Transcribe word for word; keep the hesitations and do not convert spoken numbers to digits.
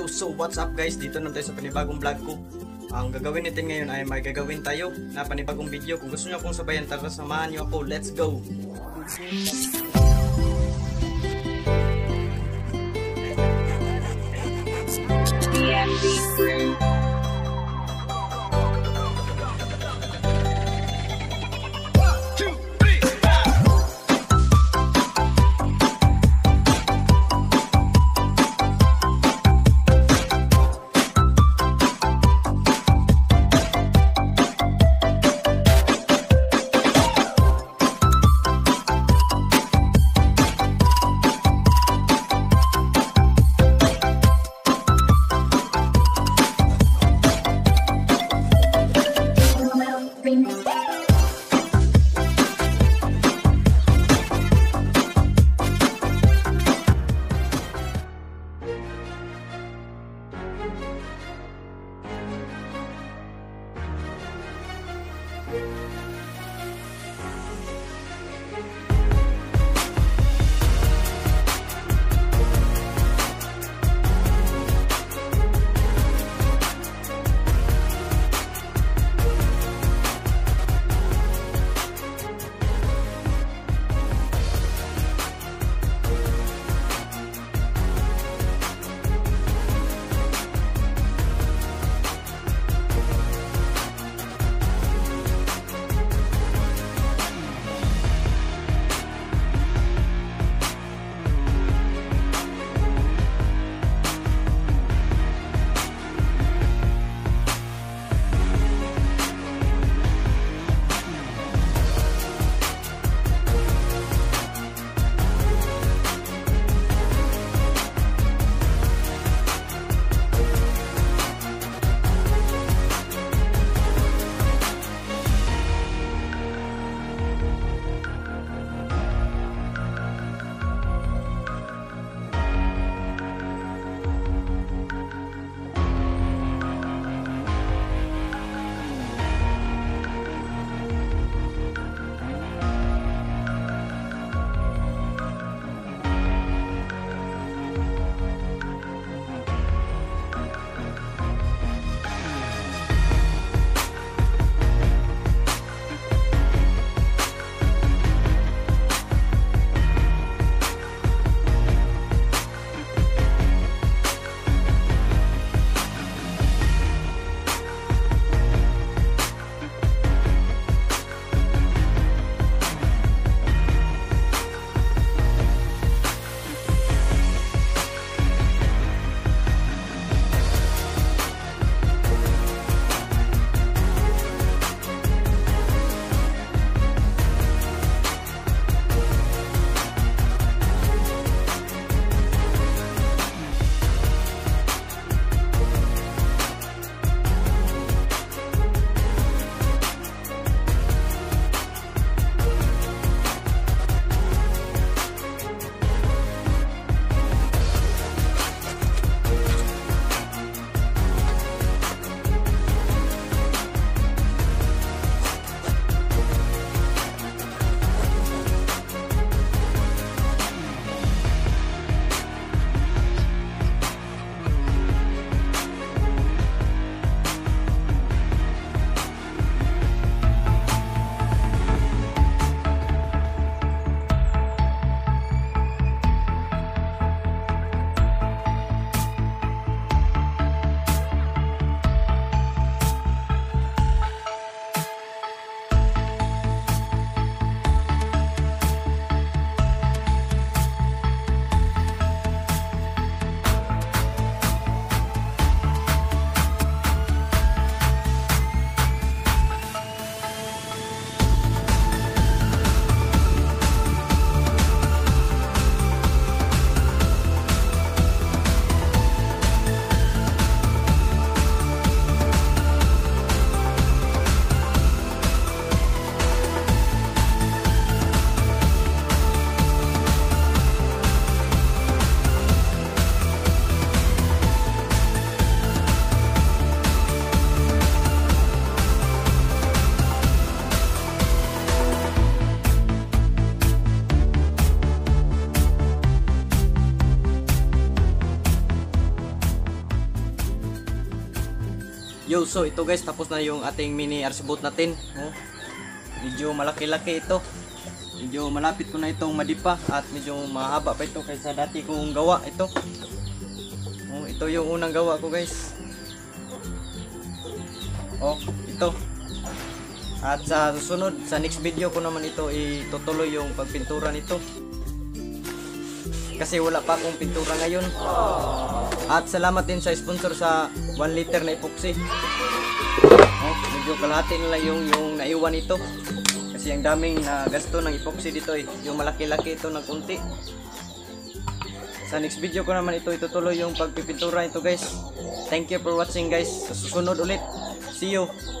video. So what's up guys, dito naman tayo sa panibagong vlog ko. Ang gagawin natin ngayon ay may gagawin tayo na panibagong video. Kung gusto nyo akong sabayan, tara samahan nyo ako, let's go! T M B three Yo, so ito guys, tapos na yung ating mini arsboat natin. Oh, medyo malaki-laki ito. Medyo malapit ko na itong madipa at medyo mahaba pa ito kaysa dati kong gawa ito. Oh, ito yung unang gawa ko guys. Oh, ito. At sa susunod, sa next video ko naman ito itutuloy yung pagpintura nito. Kasi wala pa akong pintura ngayon. At salamat din sa sponsor sa one liter na epoxy. Oh, medyo kalahati nila yung, yung naiwan ito. Kasi ang daming na gasto ng epoxy dito eh. Yung malaki-laki ito ng kunti. Sa next video ko naman ito itutuloy yung pagpipintura ito guys. Thank you for watching guys. Sa susunod ulit. See you.